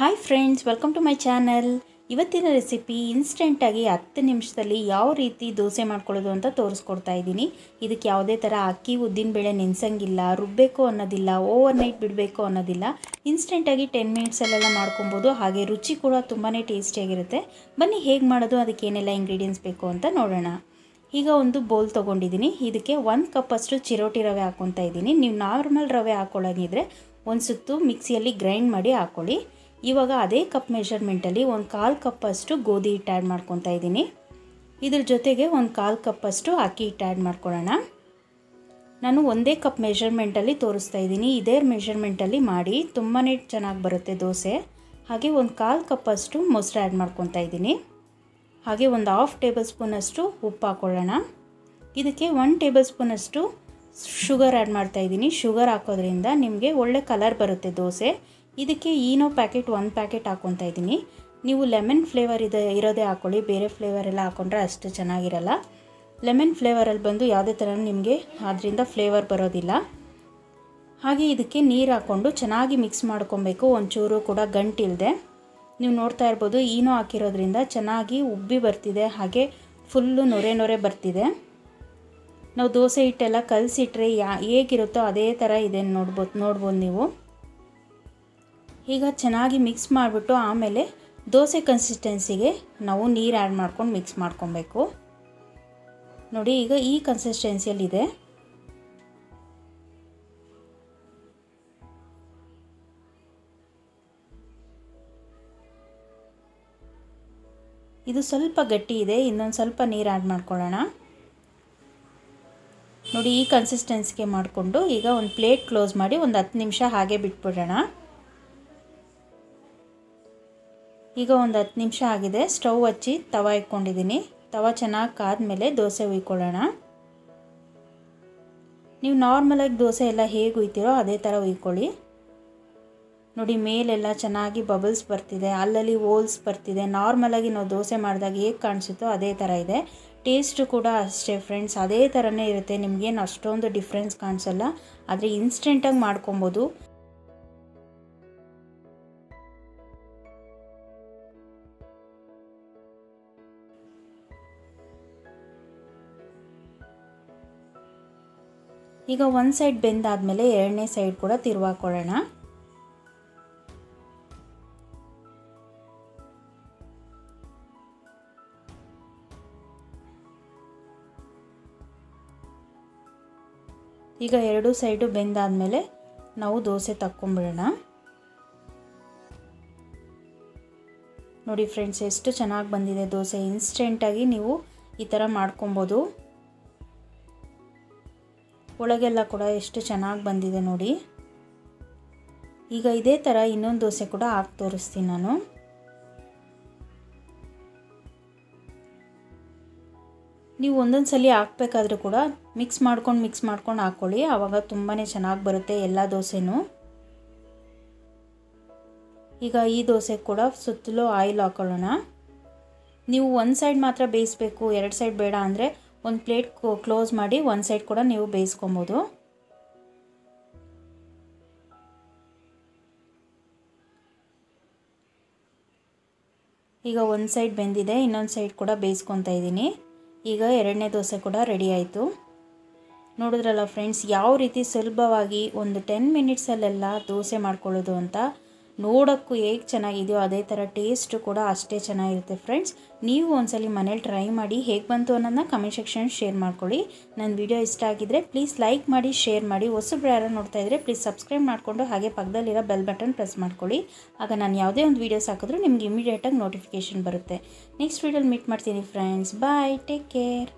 Hi friends, welcome to my channel. ಇವತ್ತಿನ recipe ಇನ್ಸ್ಟೆಂಟಾಗಿ 10 ನಿಮಿಷದಲ್ಲಿ ಯಾವ ರೀತಿ ದೋಸೆ ಮಾಡ್ಕೊಳ್ಳೋದು ಅಂತ ತೋರಿಸ್ಕೊಡ್ತಾ ಇದ್ದೀನಿ. ಇದಕ್ಕೆ ಯಾವುದೇ ಥರ ಅಕ್ಕಿ ಉದ್ದಿನಬೇಳೆ ನೆನೆಸಂಗಿಲ್ಲ, ರುಬ್ಬಬೇಕು ಅನ್ನೋದಿಲ್ಲ, ಓವರ್ ನೈಟ್ ಬಿಡಬೇಕು ಅನ್ನೋದಿಲ್ಲ. ಇನ್ಸ್ಟೆಂಟಾಗಿ 10 ಮಿನಿಟ್ಸಲ್ಲೆಲ್ಲ ಮಾಡ್ಕೊಬೋದು. ಹಾಗೆ ರುಚಿ ಕೂಡ ತುಂಬಾ ಟೇಸ್ಟಿಯಾಗಿರುತ್ತೆ. ಬನ್ನಿ ಹೇಗೆ ಮಾಡೋದು, ಅದಕ್ಕೆ ಏನೆಲ್ಲ ಇಂಗ್ರೀಡಿಯೆಂಟ್ಸ್ ಬೇಕು ಅಂತ ನೋಡೋಣ. ಈಗ ಒಂದು ಬೌಲ್ ತೊಗೊಂಡಿದ್ದೀನಿ. ಇದಕ್ಕೆ 1 ಕಪ್ಪಷ್ಟು ಚಿರೋಟಿ ರವೆ ಹಾಕ್ಕೊತಾ ಇದ್ದೀನಿ. ನೀವು ನಾರ್ಮಲ್ ರವೆ ಹಾಕ್ಕೊಳ್ಳೋಂಗಿದ್ರೆ ಒಂದು ಸುತ್ತು ಮಿಕ್ಸಿಯಲ್ಲಿ ಗ್ರೈಂಡ್ ಮಾಡಿ ಹಾಕ್ಕೊಳ್ಳಿ. ಇವಾಗ ಅದೇ ಕಪ್ ಮೆಷರ್ಮೆಂಟಲ್ಲಿ 1/4 ಕಪ್ಪಷ್ಟು ಗೋಧಿ ಹಿಟ್ಟು ಆ್ಯಡ್ ಮಾಡ್ಕೊತಾ ಇದ್ದೀನಿ. ಇದ್ರ ಜೊತೆಗೆ 1/4 ಕಪ್ಪಷ್ಟು ಅಕ್ಕಿ ಹಿಟ್ಟು ಆ್ಯಡ್ ಮಾಡ್ಕೊಳ್ಳೋಣ. ನಾನು ಒಂದೇ ಕಪ್ ಮೆಷರ್ಮೆಂಟಲ್ಲಿ ತೋರಿಸ್ತಾ ಇದ್ದೀನಿ, ಇದೇ ಮೆಷರ್ಮೆಂಟಲ್ಲಿ ಮಾಡಿ, ತುಂಬಾ ಚೆನ್ನಾಗಿ ಬರುತ್ತೆ ದೋಸೆ. ಹಾಗೆ 1/4 ಕಪ್ಪಷ್ಟು ಮೊಸರು ಆ್ಯಡ್ ಮಾಡ್ಕೊತಾ ಇದ್ದೀನಿ. ಹಾಗೆ ಒಂದು 1/2 ಟೇಬಲ್ ಸ್ಪೂನಷ್ಟು ಉಪ್ಪು ಹಾಕ್ಕೊಳ್ಳೋಣ. ಇದಕ್ಕೆ 1 ಟೇಬಲ್ ಸ್ಪೂನಷ್ಟು ಶುಗರ್ ಆ್ಯಡ್ ಮಾಡ್ತಾಯಿದ್ದೀನಿ. ಶುಗರ್ ಹಾಕೋದ್ರಿಂದ ನಿಮಗೆ ಒಳ್ಳೆ ಕಲರ್ ಬರುತ್ತೆ ದೋಸೆ. ಇದಕ್ಕೆ ಈನೋ ಪ್ಯಾಕೆಟ್ 1 ಪ್ಯಾಕೆಟ್ ಹಾಕ್ಕೊತಾ ಇದ್ದೀನಿ. ನೀವು ಲೆಮನ್ ಫ್ಲೇವರ್ ಇರೋದೇ ಹಾಕ್ಕೊಳ್ಳಿ, ಬೇರೆ ಫ್ಲೇವರೆಲ್ಲ ಹಾಕ್ಕೊಂಡ್ರೆ ಅಷ್ಟು ಚೆನ್ನಾಗಿರಲ್ಲ. ಲೆಮನ್ ಫ್ಲೇವರಲ್ಲಿ ಬಂದು ಯಾವುದೇ ಥರ ನಿಮಗೆ ಅದರಿಂದ ಫ್ಲೇವರ್ ಬರೋದಿಲ್ಲ. ಹಾಗೆ ಇದಕ್ಕೆ ನೀರು ಹಾಕ್ಕೊಂಡು ಚೆನ್ನಾಗಿ ಮಿಕ್ಸ್ ಮಾಡ್ಕೊಬೇಕು, ಒಂಚೂರು ಕೂಡ ಗಂಟಿಲ್ಲದೆ. ನೀವು ನೋಡ್ತಾ ಇರ್ಬೋದು, ಈನೋ ಹಾಕಿರೋದ್ರಿಂದ ಚೆನ್ನಾಗಿ ಉಬ್ಬಿ ಬರ್ತಿದೆ, ಹಾಗೆ ಫುಲ್ಲು ನೊರೆ ನೊರೆ ಬರ್ತಿದೆ. ನಾವು ದೋಸೆ ಹಿಟ್ಟೆಲ್ಲ ಕಲಸಿಟ್ರೆ ಹೇಗಿರುತ್ತೋ ಅದೇ ಥರ ಇದೆ ನೋಡ್ಬೋದು ನೀವು. ಈಗ ಚೆನ್ನಾಗಿ ಮಿಕ್ಸ್ ಮಾಡಿಬಿಟ್ಟು ಆಮೇಲೆ ದೋಸೆ ಕನ್ಸಿಸ್ಟೆನ್ಸಿಗೆ ನಾವು ನೀರು ಆ್ಯಡ್ ಮಾಡ್ಕೊಂಡು ಮಿಕ್ಸ್ ಮಾಡ್ಕೊಬೇಕು. ನೋಡಿ, ಈಗ ಈ ಕನ್ಸಿಸ್ಟೆನ್ಸಿಯಲ್ಲಿದೆ. ಇದು ಸ್ವಲ್ಪ ಗಟ್ಟಿ ಇದೆ, ಇನ್ನೊಂದು ಸ್ವಲ್ಪ ನೀರು ಆ್ಯಡ್ ಮಾಡ್ಕೊಳ್ಳೋಣ. ನೋಡಿ, ಈ ಕನ್ಸಿಸ್ಟೆನ್ಸಿಗೆ ಮಾಡಿಕೊಂಡು ಈಗ ಒಂದು ಪ್ಲೇಟ್ ಕ್ಲೋಸ್ ಮಾಡಿ ಒಂದು 10 ನಿಮಿಷ ಹಾಗೆ ಬಿಟ್ಬಿಡೋಣ. ಈಗ ಒಂದು 10 ನಿಮಿಷ ಆಗಿದೆ. ಸ್ಟವ್ ಹಚ್ಚಿ ತವಾ ಇಟ್ಕೊಂಡಿದ್ದೀನಿ. ತವಾ ಚೆನ್ನಾಗಿ ಕಾದ್ಮೇಲೆ ದೋಸೆ ಹುಯ್ಕೊಳ್ಳೋಣ. ನೀವು ನಾರ್ಮಲಾಗಿ ದೋಸೆ ಎಲ್ಲ ಹೇಗೆ ಹುಯ್ತೀರೋ ಅದೇ ಥರ ಹುಯ್ಕೊಳ್ಳಿ. ನೋಡಿ, ಮೇಲೆಲ್ಲ ಚೆನ್ನಾಗಿ ಬಬಲ್ಸ್ ಬರ್ತಿದೆ, ಅಲ್ಲಲ್ಲಿ ಹೋಲ್ಸ್ ಬರ್ತಿದೆ. ನಾರ್ಮಲಾಗಿ ನಾವು ದೋಸೆ ಮಾಡಿದಾಗ ಹೇಗೆ ಕಾಣಿಸುತ್ತೋ ಅದೇ ಥರ ಇದೆ. ಟೇಸ್ಟು ಕೂಡ ಅಷ್ಟೇ ಫ್ರೆಂಡ್ಸ್, ಅದೇ ಥರನೇ ಇರುತ್ತೆ. ನಿಮಗೇನು ಅಷ್ಟೊಂದು ಡಿಫ್ರೆನ್ಸ್ ಕಾಣಿಸಲ್ಲ, ಆದರೆ ಇನ್ಸ್ಟೆಂಟಾಗಿ ಮಾಡ್ಕೊಬೋದು. ಈಗ ಒಂದು ಸೈಡ್ ಬೆಂದಾದಮೇಲೆ ಎರಡನೇ ಸೈಡ್ ಕೂಡ ತಿರುವಾಕೊಳ್ಳೋಣ. ಈಗ 2 ಸೈಡು ಬೆಂದಾದಮೇಲೆ ನಾವು ದೋಸೆ ತಕ್ಕೊಂಬಿಡೋಣ. ನೋಡಿ ಫ್ರೆಂಡ್ಸ್, ಎಷ್ಟು ಚೆನ್ನಾಗಿ ಬಂದಿದೆ ದೋಸೆ. ಇನ್ಸ್ಟೆಂಟಾಗಿ ನೀವು ಈ ಥರ ಮಾಡ್ಕೊಬೋದು. ಒಳಗೆಲ್ಲ ಕೂಡ ಎಷ್ಟು ಚೆನ್ನಾಗಿ ಬಂದಿದೆ ನೋಡಿ. ಈಗ ಇದೇ ಥರ ಇನ್ನೊಂದು ದೋಸೆ ಕೂಡ ಹಾಕಿ ತೋರಿಸ್ತೀನಿ ನಾನು. ನೀವು ಒಂದೊಂದು ಸಲ ಹಾಕಬೇಕಾದ್ರೂ ಕೂಡ ಮಿಕ್ಸ್ ಮಾಡ್ಕೊಂಡು ಹಾಕ್ಕೊಳ್ಳಿ. ಆವಾಗ ತುಂಬಾ ಚೆನ್ನಾಗಿ ಬರುತ್ತೆ ಎಲ್ಲ ದೋಸೆನೂ. ಈಗ ಈ ದೋಸೆ ಕೂಡ ಸುತ್ತಲೂ ಆಯಿಲ್ ಹಾಕೊಳ್ಳೋಣ. ನೀವು ಒಂದು ಸೈಡ್ ಮಾತ್ರ ಬೇಯಿಸಬೇಕು, 2 ಸೈಡ್ ಬೇಡ. ಅಂದರೆ ಒಂದು ಪ್ಲೇಟ್ ಕ್ಲೋಸ್ ಮಾಡಿ ಒಂದು ಸೈಡ್ ಕೂಡ ನೀವು ಬೇಯಿಸ್ಕೊಬೋದು. ಈಗ ಒಂದು ಸೈಡ್ ಬೆಂದಿದೆ, ಇನ್ನೊಂದು ಸೈಡ್ ಕೂಡ ಬೇಯಿಸ್ಕೊತಾ ಇದ್ದೀನಿ. ಈಗ 2ನೇ ದೋಸೆ ಕೂಡ ರೆಡಿ ಆಯಿತು. ನೋಡಿದ್ರಲ್ಲ ಫ್ರೆಂಡ್ಸ್, ಯಾವ ರೀತಿ ಸುಲಭವಾಗಿ ಒಂದು 10 ಮಿನಿಟ್ಸಲ್ಲೆಲ್ಲ ದೋಸೆ ಮಾಡ್ಕೊಳ್ಳೋದು ಅಂತ. ನೋಡೋಕ್ಕೂ ಹೇಗೆ ಚೆನ್ನಾಗಿದೆಯೋ ಅದೇ ಥರ ಟೇಸ್ಟು ಕೂಡ ಅಷ್ಟೇ ಚೆನ್ನಾಗಿರುತ್ತೆ ಫ್ರೆಂಡ್ಸ್. ನೀವು ಒಂದ್ಸಲಿ ಮನೇಲಿ ಟ್ರೈ ಮಾಡಿ ಹೇಗೆ ಬಂತು ಅನ್ನೋದನ್ನ ಕಮೆಂಟ್ ಸೆಕ್ಷನ್ ಶೇರ್ ಮಾಡ್ಕೊಳ್ಳಿ. ನನ್ನ ವಿಡಿಯೋ ಇಷ್ಟ ಆಗಿದ್ದರೆ ಪ್ಲೀಸ್ ಲೈಕ್ ಮಾಡಿ, ಶೇರ್ ಮಾಡಿ. ಹೊಸಬ್ರು ಯಾರು ನೋಡ್ತಾ ಇದ್ದರೆ ಪ್ಲೀಸ್ ಸಬ್ಸ್ಕ್ರೈಬ್ ಮಾಡಿಕೊಂಡು ಹಾಗೆ ಪಕ್ಕದಲ್ಲಿರೋ ಬೆಲ್ ಬಟನ್ ಪ್ರೆಸ್ ಮಾಡ್ಕೊಳ್ಳಿ. ಆಗ ನಾನು ಯಾವುದೇ ಒಂದು ವೀಡಿಯೋಸ್ ಹಾಕಿದ್ರೂ ನಿಮ್ಗೆ ಇಮಿಡಿಯೇಟಾಗಿ ನೋಟಿಫಿಕೇಷನ್ ಬರುತ್ತೆ. ನೆಕ್ಸ್ಟ್ ವೀಡಿಯೋಲಿ ಮೀಟ್ ಮಾಡ್ತೀನಿ ಫ್ರೆಂಡ್ಸ್. Bye, take care.